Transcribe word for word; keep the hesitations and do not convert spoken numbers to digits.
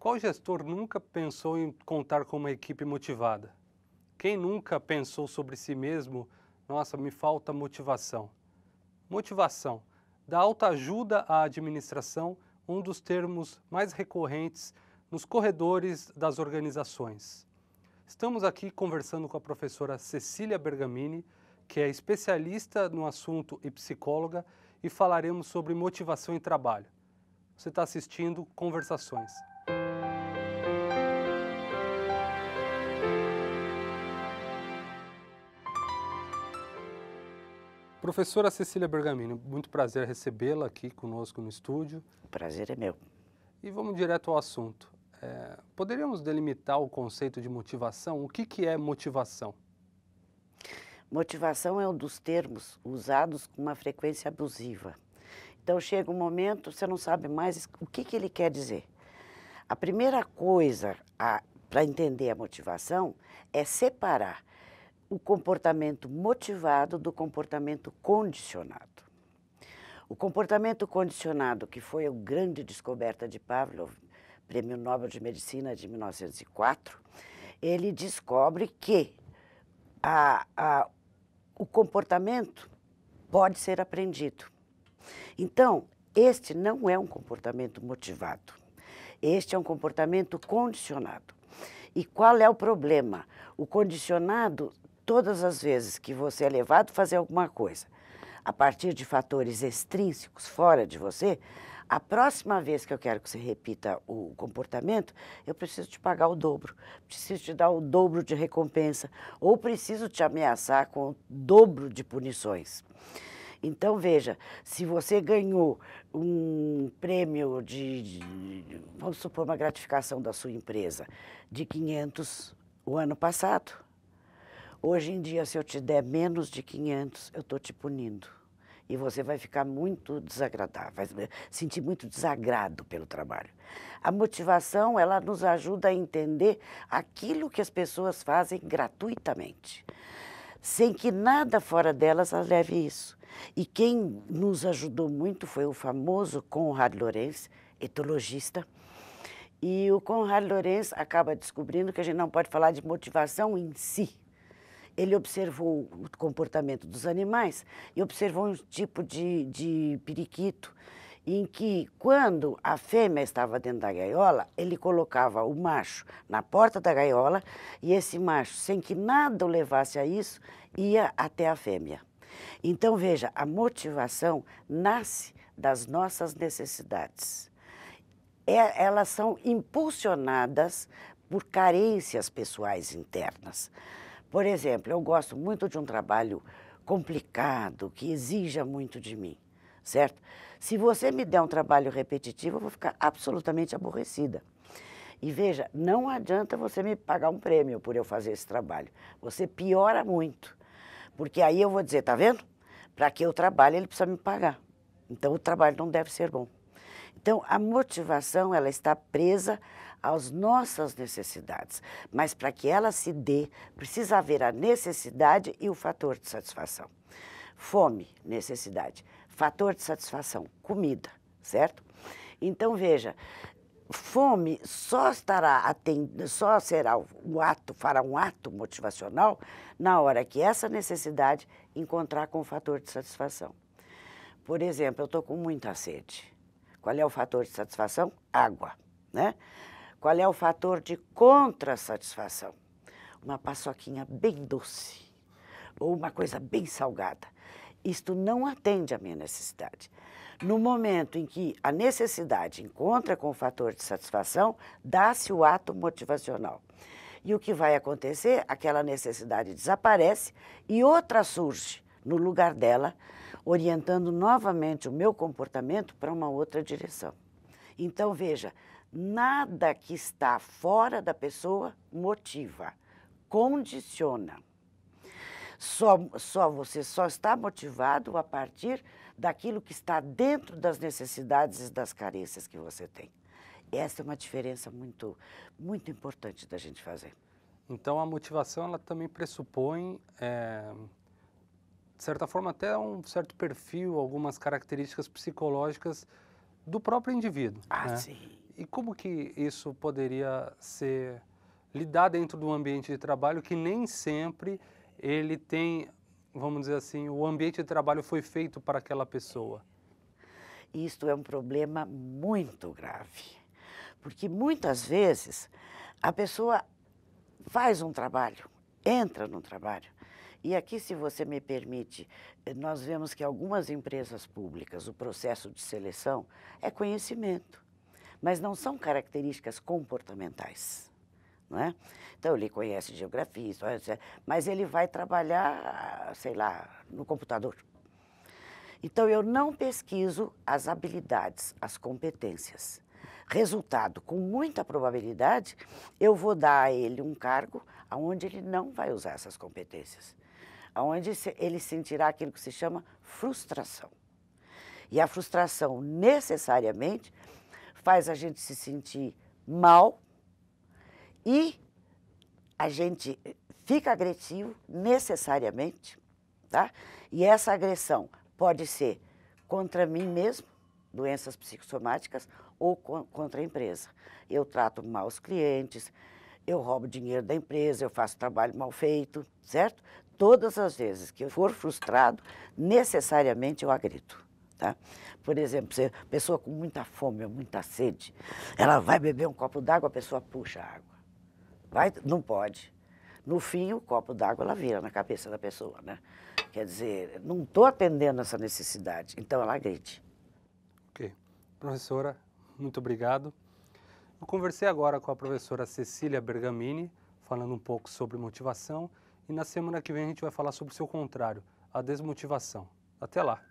Qual gestor nunca pensou em contar com uma equipe motivada? Quem nunca pensou sobre si mesmo, nossa, me falta motivação? Motivação. Da autoajuda à administração, um dos termos mais recorrentes nos corredores das organizações. Estamos aqui conversando com a professora Cecília Bergamini, que é especialista no assunto e psicóloga, e falaremos sobre motivação e trabalho. Você está assistindo Conversações. Professora Cecília Bergamini, muito prazer recebê-la aqui conosco no estúdio. O prazer é meu. E vamos direto ao assunto. É, poderíamos delimitar o conceito de motivação? O que, que é motivação? Motivação é um dos termos usados com uma frequência abusiva. Então, chega um momento, você não sabe mais o que, que ele quer dizer. A primeira coisa para entender a motivação é separar o comportamento motivado do comportamento condicionado. O comportamento condicionado, que foi a grande descoberta de Pavlov, Prêmio Nobel de Medicina de mil novecentos e quatro, ele descobre que a, a, o comportamento pode ser aprendido. Então, este não é um comportamento motivado, este é um comportamento condicionado. E qual é o problema? O condicionado, todas as vezes que você é levado a fazer alguma coisa, a partir de fatores extrínsecos fora de você, a próxima vez que eu quero que você repita o comportamento, eu preciso te pagar o dobro, preciso te dar o dobro de recompensa, ou preciso te ameaçar com o dobro de punições. Então, veja, se você ganhou um prêmio de, de, vamos supor, uma gratificação da sua empresa de quinhentos o ano passado, hoje em dia, se eu te der menos de quinhentos, eu estou te punindo. E você vai ficar muito desagradável, vai sentir muito desagrado pelo trabalho. A motivação, ela nos ajuda a entender aquilo que as pessoas fazem gratuitamente, sem que nada fora delas as leve isso. E quem nos ajudou muito foi o famoso Konrad Lorenz, etologista. E o Konrad Lorenz acaba descobrindo que a gente não pode falar de motivação em si. Ele observou o comportamento dos animais e observou um tipo de, de periquito em que, quando a fêmea estava dentro da gaiola, ele colocava o macho na porta da gaiola e esse macho, sem que nada o levasse a isso, ia até a fêmea. Então, veja, a motivação nasce das nossas necessidades. É, elas são impulsionadas por carências pessoais internas. Por exemplo, eu gosto muito de um trabalho complicado, que exija muito de mim, certo? Se você me der um trabalho repetitivo, eu vou ficar absolutamente aborrecida. E veja, não adianta você me pagar um prêmio por eu fazer esse trabalho. Você piora muito. Porque aí eu vou dizer, tá vendo? Para que eu trabalhe, ele precisa me pagar. Então, o trabalho não deve ser bom. Então, a motivação, ela está presa às nossas necessidades. Mas para que ela se dê, precisa haver a necessidade e o fator de satisfação. Fome, necessidade. Fator de satisfação, comida, certo? Então, veja, fome só, estará atend... só será um ato, fará um ato motivacional na hora que essa necessidade encontrar com o fator de satisfação. Por exemplo, eu estou com muita sede. Qual é o fator de satisfação? Água, né? Qual é o fator de contrassatisfação? Uma paçoquinha bem doce ou uma coisa bem salgada. Isto não atende à minha necessidade. No momento em que a necessidade encontra com o fator de satisfação, dá-se o ato motivacional. E o que vai acontecer? Aquela necessidade desaparece e outra surge no lugar dela, orientando novamente o meu comportamento para uma outra direção. Então, veja, nada que está fora da pessoa motiva, condiciona. Só, só você só está motivado a partir daquilo que está dentro das necessidades e das carências que você tem. Essa é uma diferença muito, muito importante da gente fazer. Então, a motivação, ela também pressupõe, é, de certa forma, até um certo perfil, algumas características psicológicas do próprio indivíduo. Ah, né? Sim. E como que isso poderia ser lidado dentro do ambiente de trabalho, que nem sempre ele tem, vamos dizer assim, o ambiente de trabalho foi feito para aquela pessoa? Isto é um problema muito grave, porque muitas vezes a pessoa faz um trabalho, entra num trabalho. E aqui, se você me permite, nós vemos que algumas empresas públicas, o processo de seleção é conhecimento, mas não são características comportamentais, não é? Então, ele conhece geografia, mas ele vai trabalhar, sei lá, no computador. Então, eu não pesquiso as habilidades, as competências. Resultado, com muita probabilidade, eu vou dar a ele um cargo onde ele não vai usar essas competências, onde ele sentirá aquilo que se chama frustração. E a frustração, necessariamente, faz a gente se sentir mal e a gente fica agressivo, necessariamente, tá? E essa agressão pode ser contra mim mesmo, doenças psicossomáticas, ou contra a empresa. Eu trato mal os clientes, eu roubo dinheiro da empresa, eu faço trabalho mal feito, certo? Todas as vezes que eu for frustrado, necessariamente eu agrido, tá? Por exemplo, se a pessoa com muita fome ou muita sede, ela vai beber um copo d'água, a pessoa puxa a água. Vai, não pode. No fim, o copo d'água, ela vira na cabeça da pessoa, né? Quer dizer, não estou atendendo essa necessidade, então ela agride. Ok. Professora, muito obrigado. Eu conversei agora com a professora Cecília Bergamini, falando um pouco sobre motivação, e na semana que vem a gente vai falar sobre o seu contrário, a desmotivação. Até lá!